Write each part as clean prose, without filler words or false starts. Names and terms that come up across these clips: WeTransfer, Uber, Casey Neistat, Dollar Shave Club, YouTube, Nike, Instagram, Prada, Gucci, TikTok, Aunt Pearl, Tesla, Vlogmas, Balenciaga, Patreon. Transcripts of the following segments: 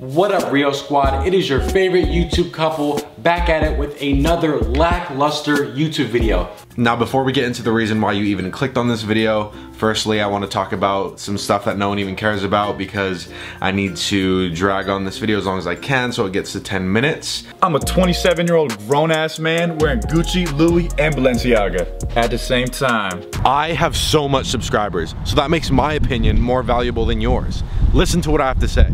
What up, Rio Squad? It is your favorite YouTube couple back at it with another lackluster YouTube video. Now, before we get into the reason why you even clicked on this video, firstly, I want to talk about some stuff that no one even cares about because I need to drag on this video as long as I can so it gets to 10 minutes. I'm a 27-year-old grown-ass man wearing Gucci, Louis, and Balenciaga at the same time. I have so much subscribers, so that makes my opinion more valuable than yours. Listen to what I have to say.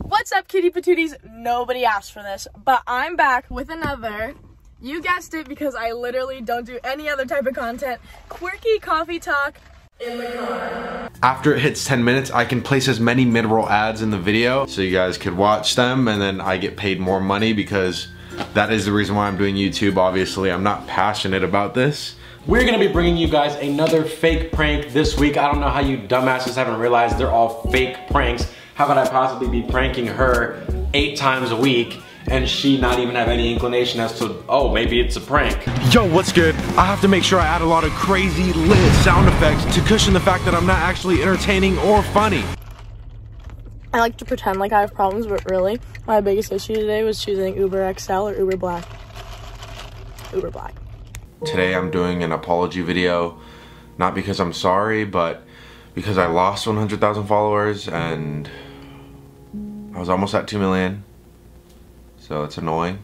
What's up, kitty patooties? Nobody asked for this, but I'm back with another, you guessed it because I literally don't do any other type of content, quirky coffee talk in the car. After it hits 10 minutes, I can place as many mid-roll ads in the video so you guys could watch them, and then I get paid more money because that is the reason why I'm doing YouTube. Obviously, I'm not passionate about this. We're gonna be bringing you guys another fake prank this week. I don't know how you dumbasses haven't realized they're all fake pranks. How could I possibly be pranking her 8 times a week and she not even have any inclination as to, oh, maybe it's a prank. Yo, what's good? I have to make sure I add a lot of crazy lit sound effects to cushion the fact that I'm not actually entertaining or funny. I like to pretend like I have problems, but really, my biggest issue today was choosing Uber XL or Uber Black. Uber Black. Today I'm doing an apology video, not because I'm sorry, but because I lost 100,000 followers and I was almost at 2 million, so it's annoying.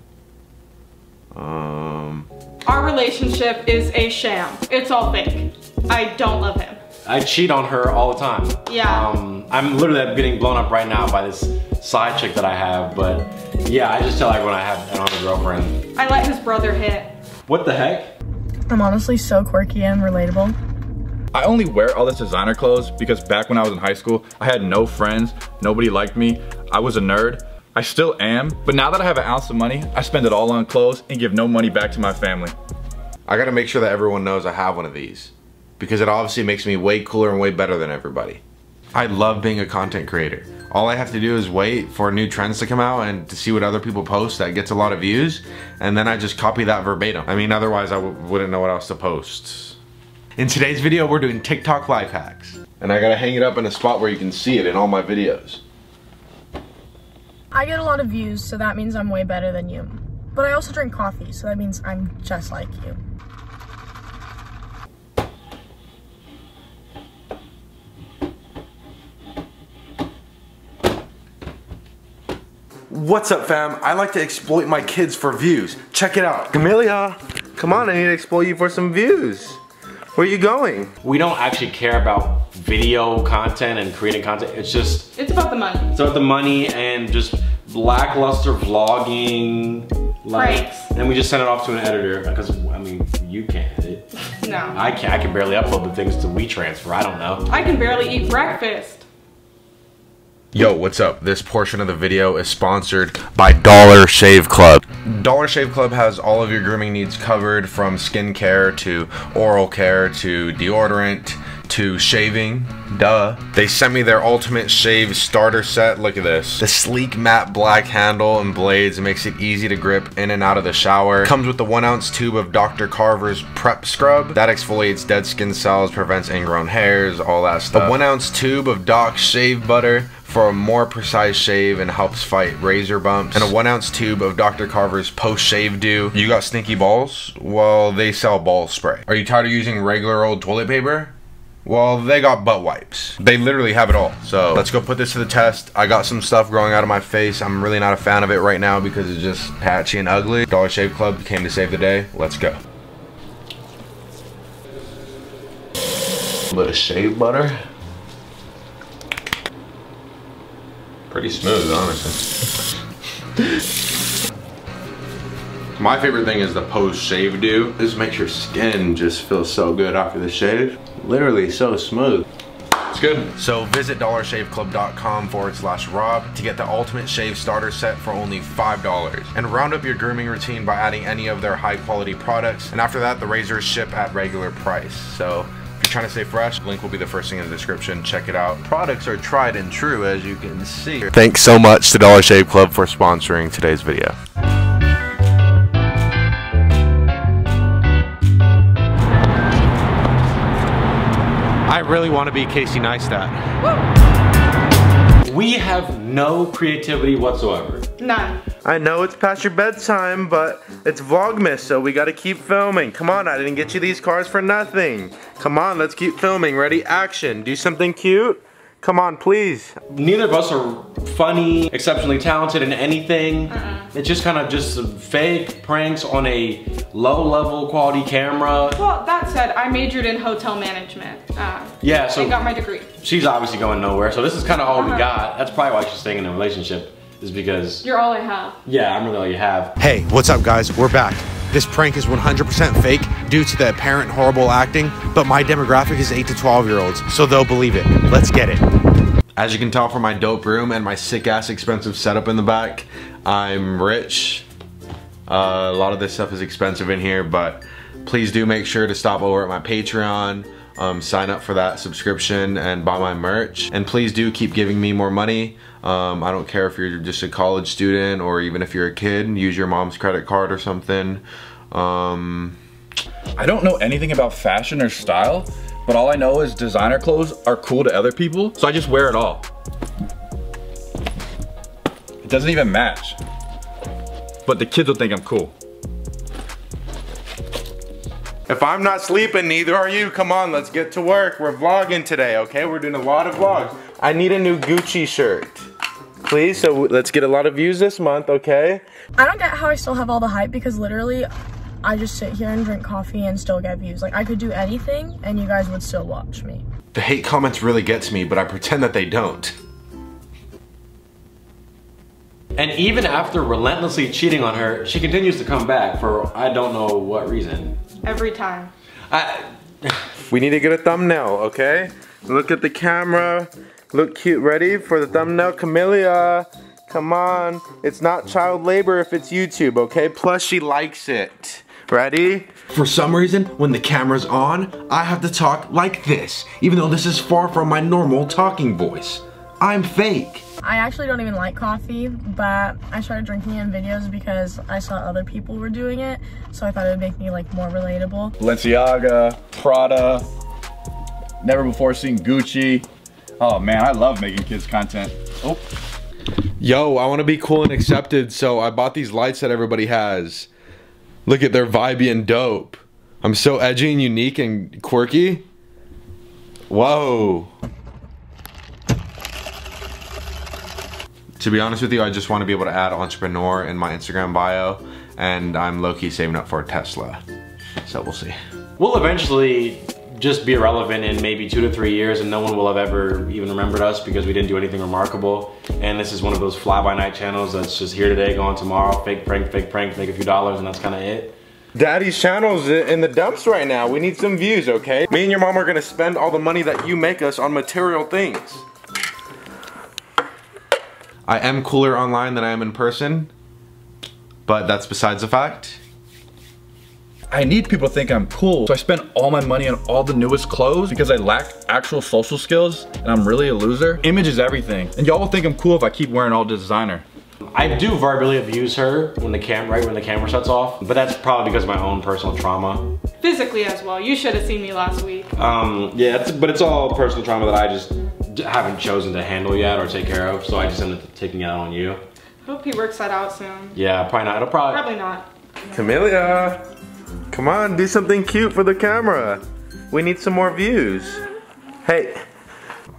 Our relationship is a sham. It's all fake. I don't love him. I cheat on her all the time. Yeah. I'm literally getting blown up right now by this side chick that I have, but yeah, I just tell everyone I don't have a girlfriend. I let his brother hit. What the heck? I'm honestly so quirky and relatable. I only wear all this designer clothes because back when I was in high school, I had no friends, nobody liked me, I was a nerd, I still am, but now that I have an ounce of money, I spend it all on clothes and give no money back to my family. I gotta make sure that everyone knows I have one of these because it obviously makes me way cooler and way better than everybody. I love being a content creator. All I have to do is wait for new trends to come out and to see what other people post that gets a lot of views, and then I just copy that verbatim. I mean, otherwise I wouldn't know what else to post. In today's video, we're doing TikTok life hacks. And I gotta hang it up in a spot where you can see it in all my videos. I get a lot of views, so that means I'm way better than you. But I also drink coffee, so that means I'm just like you. What's up, fam? I like to exploit my kids for views. Check it out. Amelia, come on, I need to exploit you for some views. Where are you going? We don't actually care about video content and creating content. It's just... it's about the money. It's about the money and just lackluster vlogging. Like, and we just send it off to an editor because, I mean, you can't edit. No. I can barely upload the things to WeTransfer. I don't know. I can barely eat breakfast. Yo, what's up? This portion of the video is sponsored by Dollar Shave Club. Dollar Shave Club has all of your grooming needs covered, from skincare to oral care to deodorant to shaving. Duh. They sent me their ultimate shave starter set. Look at this. The sleek matte black handle and blades makes it easy to grip in and out of the shower. Comes with the 1-ounce tube of Dr. Carver's prep scrub that exfoliates dead skin cells, prevents ingrown hairs, all that stuff. The 1-ounce tube of Doc's shave butter for a more precise shave and helps fight razor bumps, and a 1-ounce tube of Dr. Carver's post-shave dew. You got stinky balls? Well, they sell ball spray. Are you tired of using regular old toilet paper? Well, they got butt wipes. They literally have it all. So let's go put this to the test. I got some stuff growing out of my face. I'm really not a fan of it right now because it's just patchy and ugly. Dollar Shave Club came to save the day. Let's go. A little shave butter. Pretty smooth, honestly. My favorite thing is the post-shave dew. This makes your skin just feel so good after the shave. Literally so smooth. It's good. So visit dollarshaveclub.com/Rob to get the ultimate shave starter set for only $5. And round up your grooming routine by adding any of their high quality products. And after that, the razors ship at regular price. So if you're trying to stay fresh, link will be the first thing in the description. Check it out. Products are tried and true, as you can see. Thanks so much to Dollar Shave Club for sponsoring today's video. I really want to be Casey Neistat. Woo. we have no creativity whatsoever. None. I know it's past your bedtime, but it's Vlogmas, so we gotta keep filming. Come on, I didn't get you these cars for nothing. Come on, let's keep filming. Ready, action. Do something cute. Come on, please. Neither of us are funny, exceptionally talented in anything. It's just kind of just fake pranks on a low-level quality camera. Well, that said, I majored in hotel management. Yeah, so I got my degree. She's obviously going nowhere, so this is kind of all we got. That's probably why she's staying in a relationship, is because you're all I have. Yeah, I'm really all you have. Hey, what's up, guys? We're back. This prank is 100% fake due to the apparent horrible acting, but my demographic is 8 to 12-year-olds, so they'll believe it. Let's get it. As you can tell from my dope room and my sick-ass expensive setup in the back, I'm rich. A lot of this stuff is expensive in here, but please do make sure to stop over at my Patreon, sign up for that subscription, and buy my merch. And please do keep giving me more money. I don't care if you're just a college student or even if you're a kid, use your mom's credit card or something. I don't know anything about fashion or style, but all I know is designer clothes are cool to other people, so I just wear it all. It doesn't even match, but the kids will think I'm cool. If I'm not sleeping, neither are you. Come on, let's get to work. We're vlogging today, okay? We're doing a lot of vlogs. I need a new Gucci shirt, please, so let's get a lot of views this month, okay? I don't get how I still have all the hype, because literally, I just sit here and drink coffee and still get views. Like, I could do anything and you guys would still watch me. The hate comments really gets me, but I pretend that they don't. And even after relentlessly cheating on her, she continues to come back for I don't know what reason. Every time. We need to get a thumbnail, okay? Look at the camera. Look cute. Ready for the thumbnail, Camellia? Come on. It's not child labor if it's YouTube, okay? Plus, she likes it. Ready? For some reason, when the camera's on, I have to talk like this, even though this is far from my normal talking voice. I'm fake. I actually don't even like coffee, but I started drinking it in videos because I saw other people were doing it, so I thought it would make me like more relatable. Balenciaga, Prada, never before seen Gucci. Oh man, I love making kids content. Oh. Yo, I want to be cool and accepted, so I bought these lights that everybody has. Look at their vibey and dope. I'm so edgy and unique and quirky. Whoa. To be honest with you, I just want to be able to add entrepreneur in my Instagram bio, and I'm low-key saving up for a Tesla. So we'll see. We'll eventually just be irrelevant in maybe 2 to 3 years, and no one will have ever even remembered us because we didn't do anything remarkable. And this is one of those fly-by-night channels that's just here today, gone tomorrow, fake prank, make a few dollars, and that's kind of it. Daddy's channel's in the dumps right now. We need some views, okay? Me and your mom are gonna spend all the money that you make us on material things. I am cooler online than I am in person, but that's besides the fact. I need people to think I'm cool, so I spend all my money on all the newest clothes because I lack actual social skills and I'm really a loser. Image is everything, and y'all will think I'm cool if I keep wearing all designer. I do verbally abuse her when the camera shuts off, but that's probably because of my own personal trauma. Physically as well. You should have seen me last week. Yeah, but it's all personal trauma that I just haven't chosen to handle yet or take care of, so I just ended up taking it out on you. I hope he works that out soon. Yeah, probably not. It'll probably not. Camellia. Come on, do something cute for the camera. We need some more views. Hey.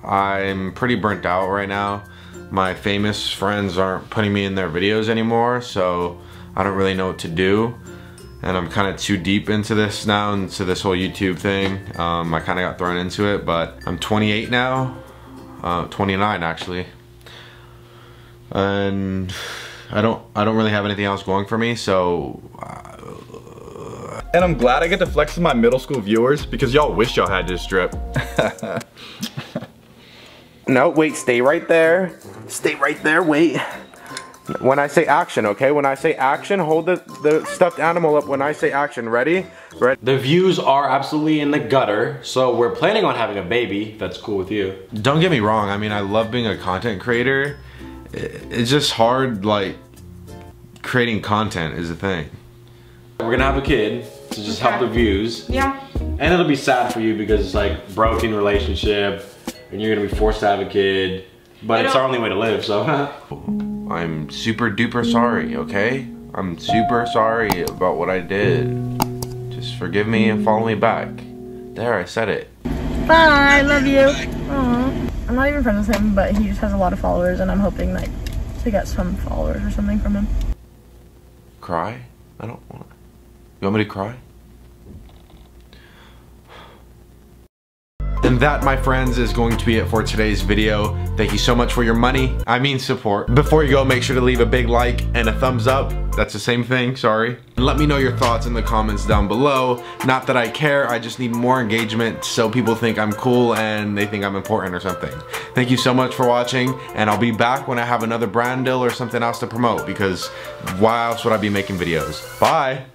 I'm pretty burnt out right now. My famous friends aren't putting me in their videos anymore, so I don't really know what to do. And I'm kind of too deep into this now, into this whole YouTube thing. I kind of got thrown into it, but I'm 28 now. 29 actually. And I don't really have anything else going for me, so and I'm glad I get to flex with my middle school viewers because y'all wish y'all had this drip. No, wait, stay right there. Stay right there, wait. When I say action, okay? When I say action, hold the stuffed animal up when I say action. Ready? Ready? The views are absolutely in the gutter, so we're planning on having a baby, if that's cool with you. Don't get me wrong, I mean, I love being a content creator. It's just hard, like, creating content is the thing. We're gonna have a kid. To just help the views. Yeah. And it'll be sad for you because it's like broken relationship and you're gonna be forced to have a kid But it's our only way to live, so. I'm super duper sorry, okay? I'm super sorry about what I did. Just forgive me and follow me back. There, I said it. Bye, I love you. Aww. I'm not even friends with him, but he just has a lot of followers, and I'm hoping like to get some followers or something from him. Cry? I don't want to. You want me to cry? And that, my friends, is going to be it for today's video. Thank you so much for your money. I mean support. Before you go, make sure to leave a big like and a thumbs up. That's the same thing, sorry. And let me know your thoughts in the comments down below. Not that I care, I just need more engagement so people think I'm cool and they think I'm important or something. Thank you so much for watching, and I'll be back when I have another brand deal or something else to promote, because why else would I be making videos? Bye.